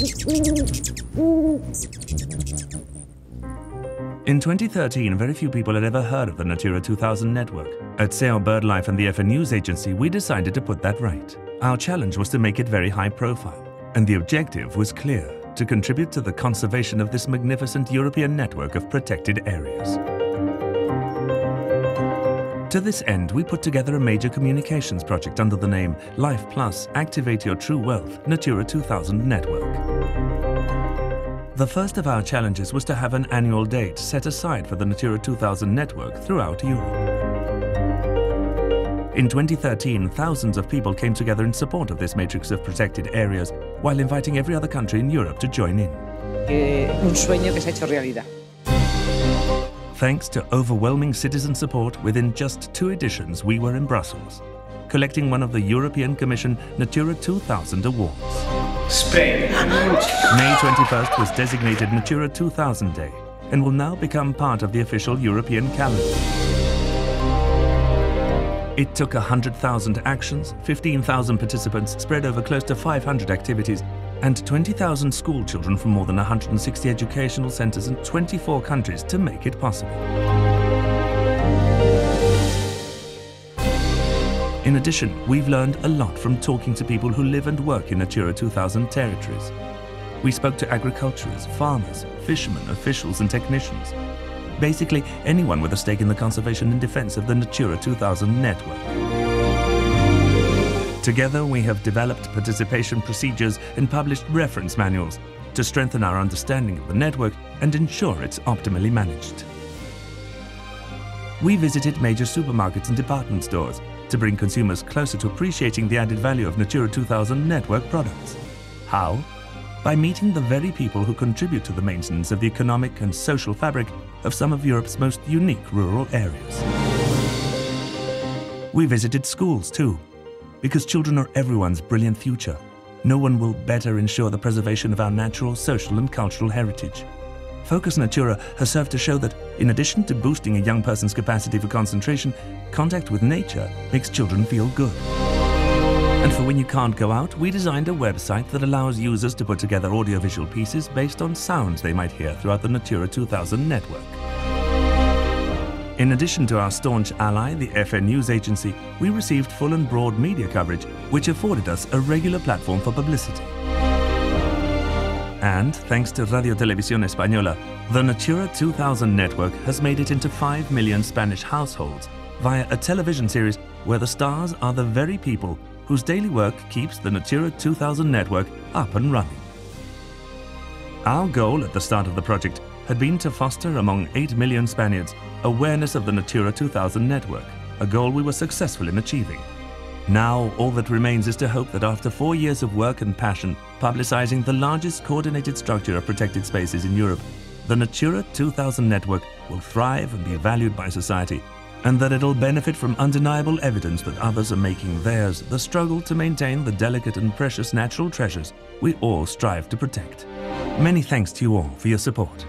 In 2013, very few people had ever heard of the Natura 2000 network. At SEO/BirdLife and the EFE News agency, we decided to put that right. Our challenge was to make it very high profile, and the objective was clear: to contribute to the conservation of this magnificent European network of protected areas. To this end, we put together a major communications project under the name Life Plus, Activate Your True Wealth, Natura 2000 Network. The first of our challenges was to have an annual date set aside for the Natura 2000 network throughout Europe. In 2013, thousands of people came together in support of this matrix of protected areas, while inviting every other country in Europe to join in. Un sueño que se ha hecho realidad. Thanks to overwhelming citizen support, within just 2 editions we were in Brussels, collecting one of the European Commission Natura 2000 awards. Spain. May 21st was designated Natura 2000 Day and will now become part of the official European calendar. It took 100,000 actions, 15,000 participants spread over close to 500 activities, and 20,000 school children from more than 160 educational centres in 24 countries to make it possible. In addition, we've learned a lot from talking to people who live and work in Natura 2000 territories. We spoke to agriculturists, farmers, fishermen, officials and technicians. Basically, anyone with a stake in the conservation and defence of the Natura 2000 network. Together, we have developed participation procedures and published reference manuals to strengthen our understanding of the network and ensure it's optimally managed. We visited major supermarkets and department stores to bring consumers closer to appreciating the added value of Natura 2000 network products. How? By meeting the very people who contribute to the maintenance of the economic and social fabric of some of Europe's most unique rural areas. We visited schools too, because children are everyone's brilliant future. No one will better ensure the preservation of our natural, social and cultural heritage. Focus Natura has served to show that, in addition to boosting a young person's capacity for concentration, contact with nature makes children feel good. And for when you can't go out, we designed a website that allows users to put together audiovisual pieces based on sounds they might hear throughout the Natura 2000 network. In addition to our staunch ally, the EFE News agency, we received full and broad media coverage, which afforded us a regular platform for publicity. And thanks to Radio Televisión Española, the Natura 2000 network has made it into 5 million Spanish households via a television series where the stars are the very people whose daily work keeps the Natura 2000 network up and running. Our goal at the start of the project had been to foster among 8 million Spaniards awareness of the Natura 2000 network, a goal we were successful in achieving. Now all that remains is to hope that after 4 years of work and passion publicizing the largest coordinated structure of protected spaces in Europe, the Natura 2000 network will thrive and be valued by society, and that it'll benefit from undeniable evidence that others are making theirs the struggle to maintain the delicate and precious natural treasures we all strive to protect. Many thanks to you all for your support.